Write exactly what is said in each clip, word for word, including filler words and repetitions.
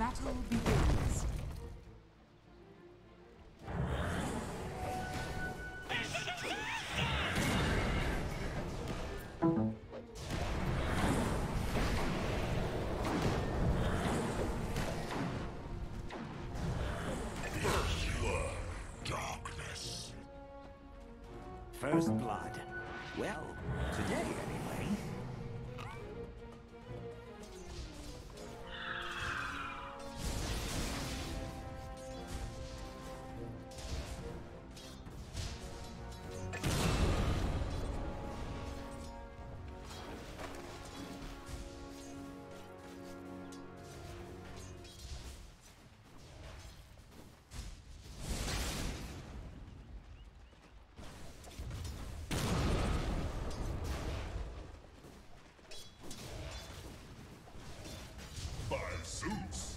battle begins. First blood. Well, today anyway. Zeus.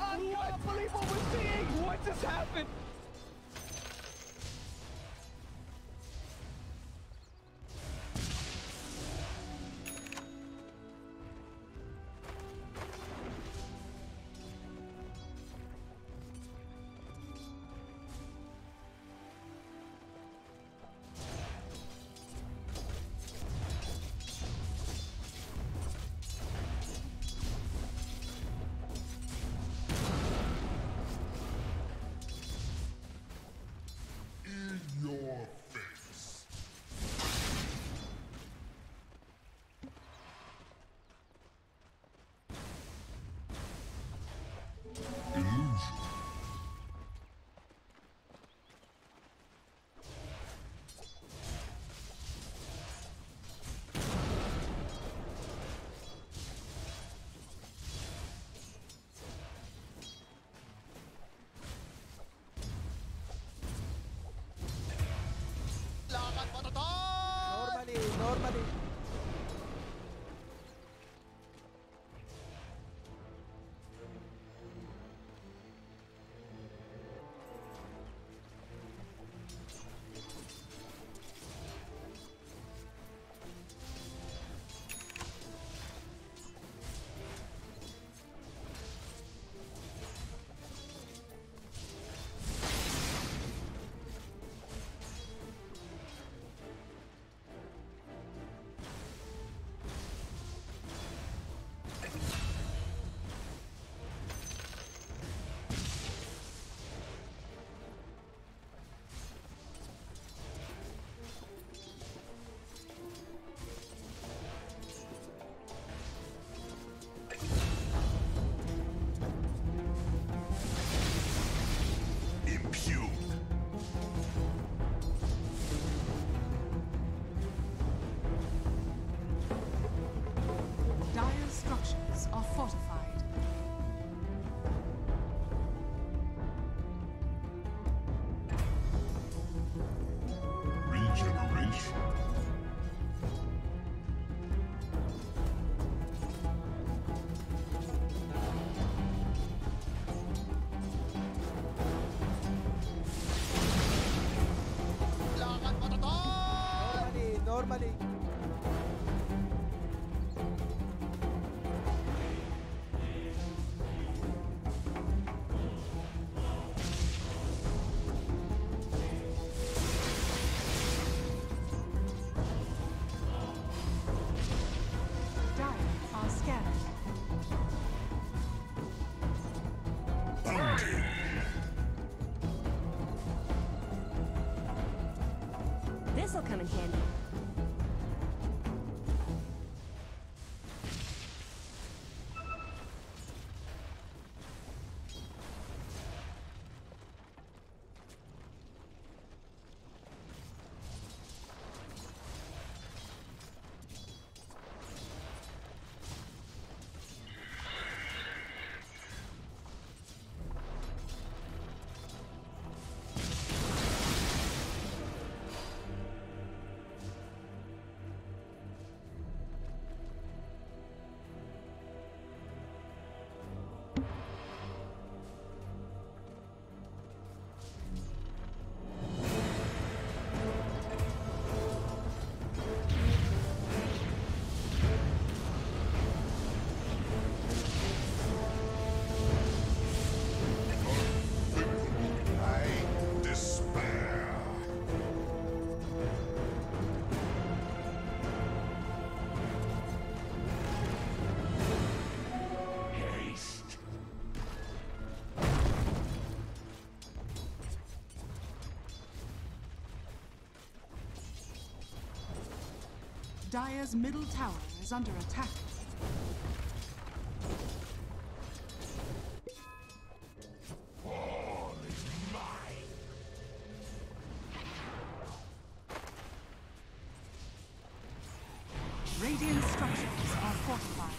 I can't believe what we're seeing! What just happened? Normally. Normally. This'll come in handy. Dire's middle tower is under attack. All is mine. Radiant structures are fortified.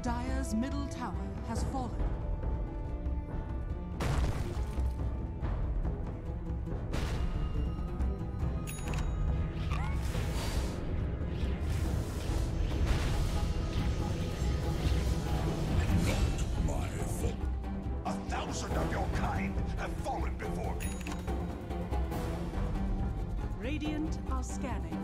Dire's middle tower has fallen. Not my fault. A thousand of your kind have fallen before me. Radiant are scanning.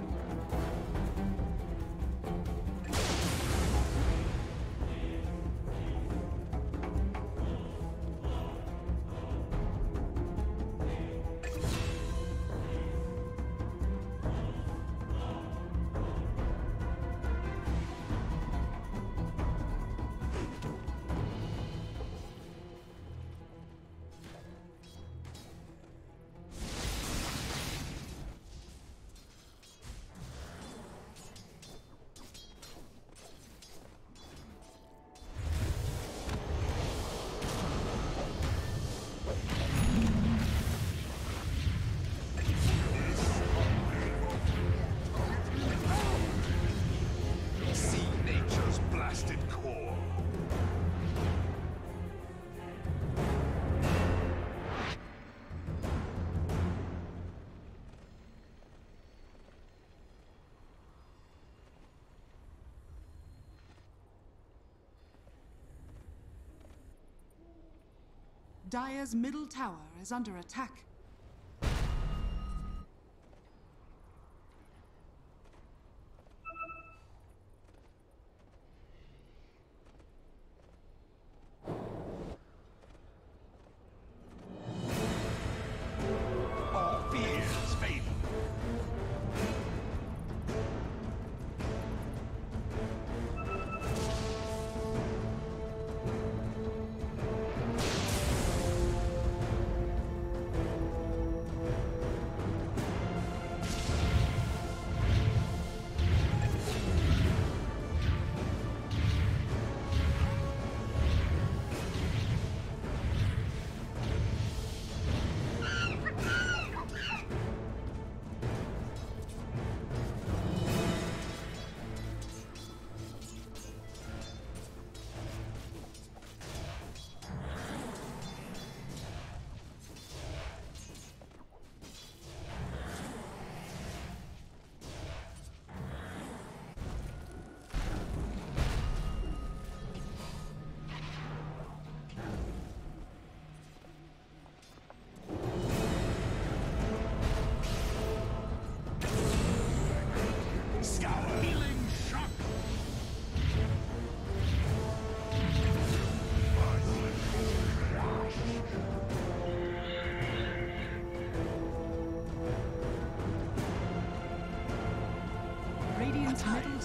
Dire's middle tower is under attack.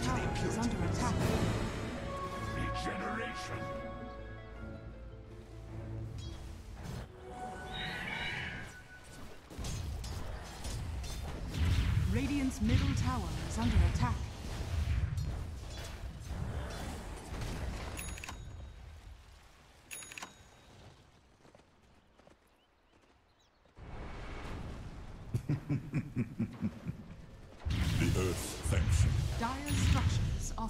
tower is under attack. Regeneration. Radiant's middle tower is under attack. The earth thanks you. Dire's structures are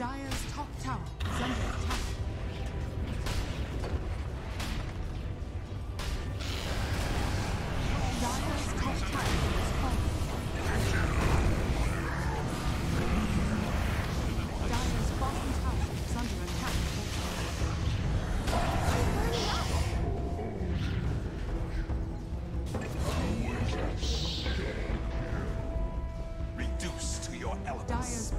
Dire's top tower is under attack. Dire's top tower is falling. Dire's bottom tower is under attack. Reduce to your elements. Dire's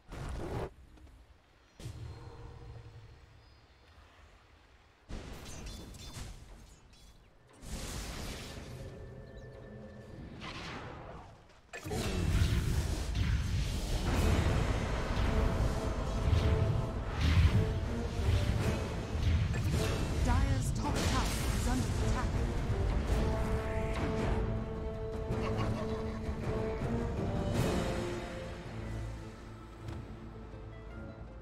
under attack. Dire's bottom tower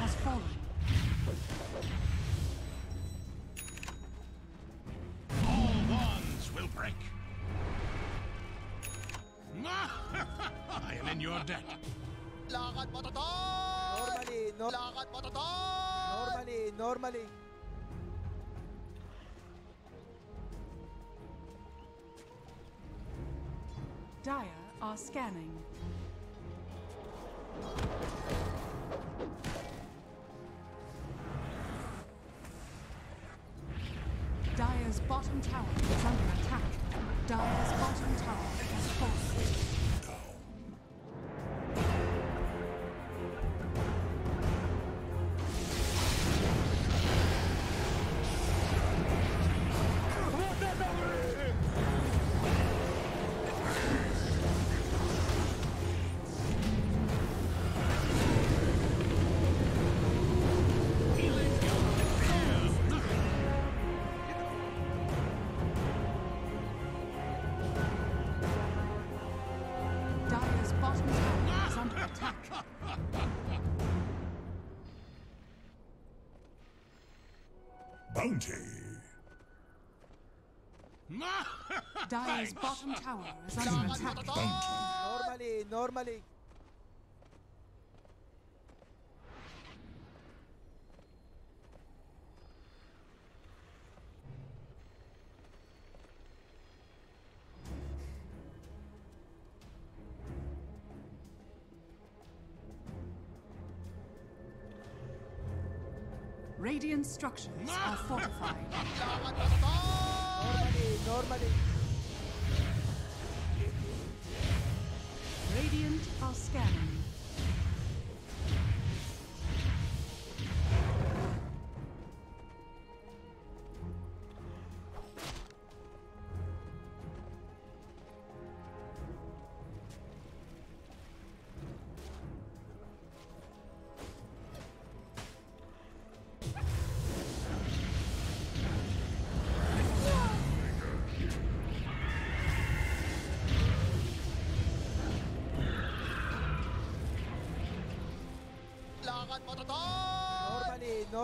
has fallen. All bonds will break. I am in your debt. Normally, no normally, normally. Dire are scanning. Dire's bottom tower is under attack. Dire's bottom tower has fallen. Bounty. Dire's bottom tower is under attack. Normally, normally. Radiant structures are fortified. Normally, normally. Radiant are scanning.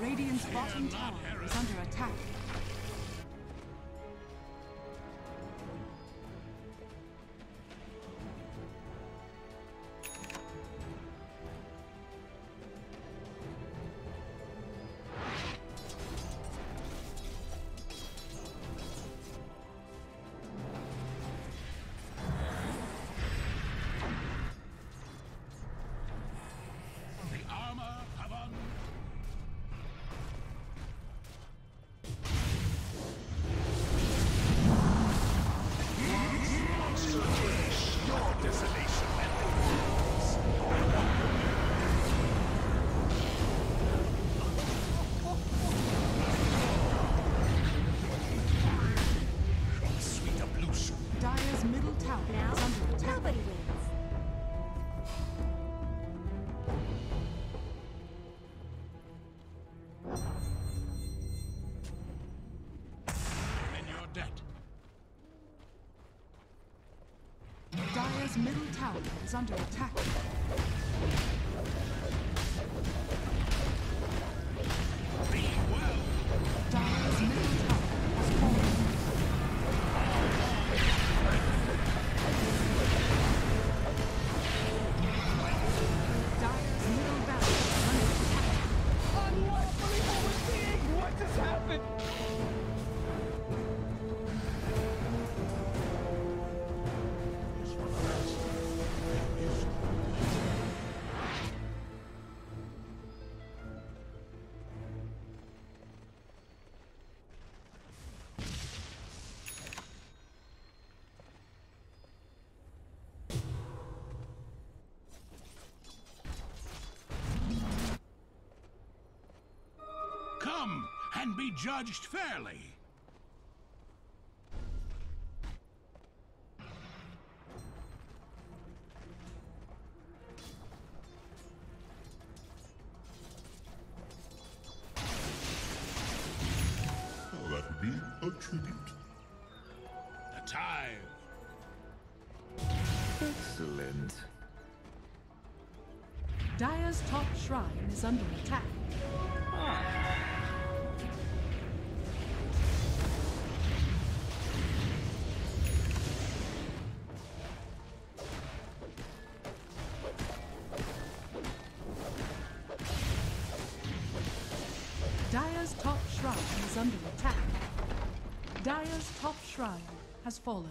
Radiant's bottom tower is under attack. Dire's middle tower is under attack. Dire's middle tower has fallen. Dire's middle barracks is under attack. Unlawfully overseeing what has happened! And be judged fairly. Oh, that would be a tribute. The time. Excellent. Dire's top shrine is under attack. Ah. is under attack. Dire's top shrine has fallen.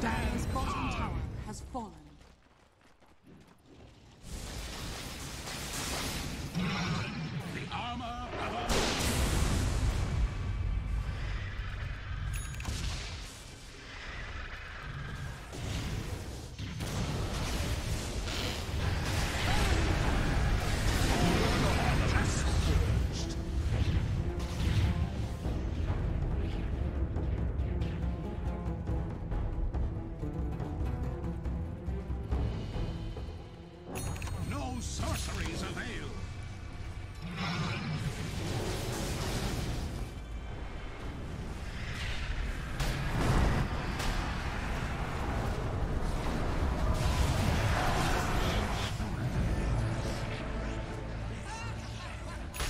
Dire's bottom tower has fallen. The armor of our... Sorceries avail.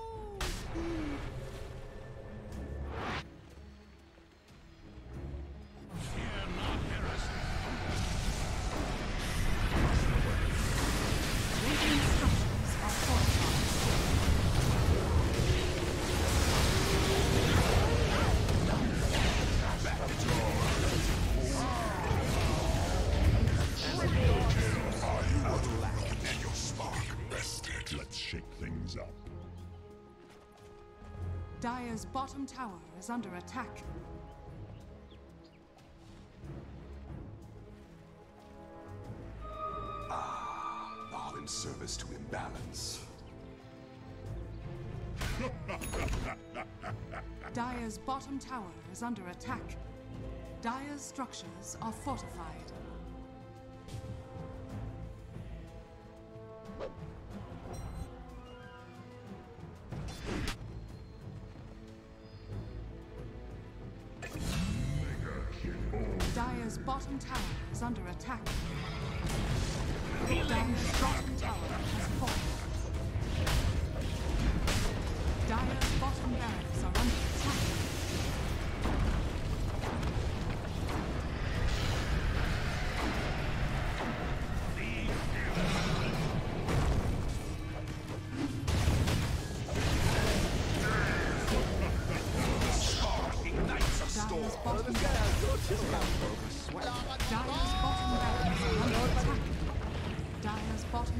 Dire's bottom tower is under attack. Ah, all in service to imbalance. Dire's bottom tower is under attack. Dire's structures are fortified. Dire's bottom tower is under attack. Dire's bottom tower has fallen. Dire's bottom barracks are under attack. Dire's bottom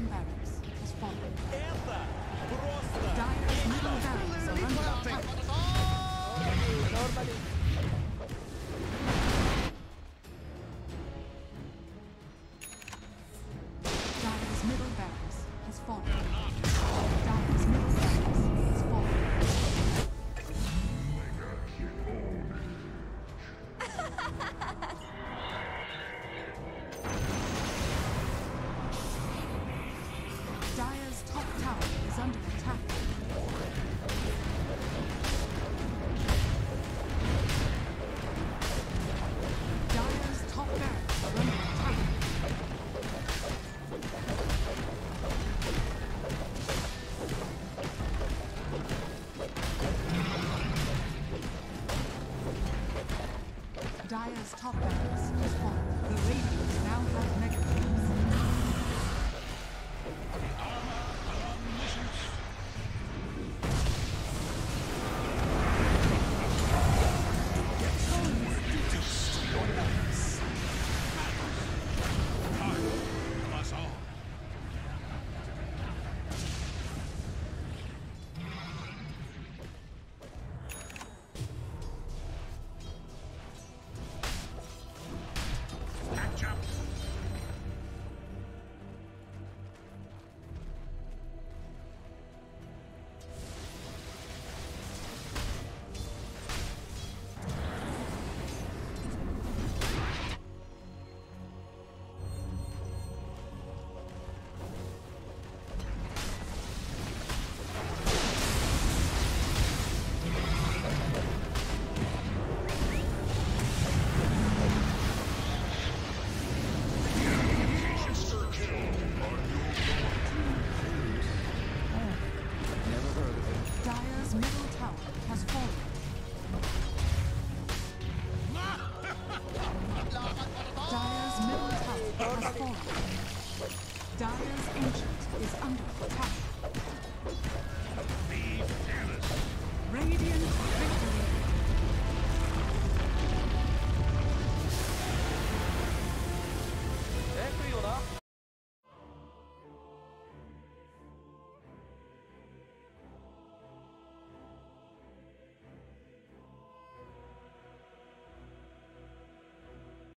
barracks has fallen. Dire's middle barracks are under attack. Dire's middle barracks has fallen. Dire's middle barracks has fallen. Under attack. Dire's top barracks are under attack. Dire's top barracks has fallen. The Radiant now have negative. Dire's ancient is under attack.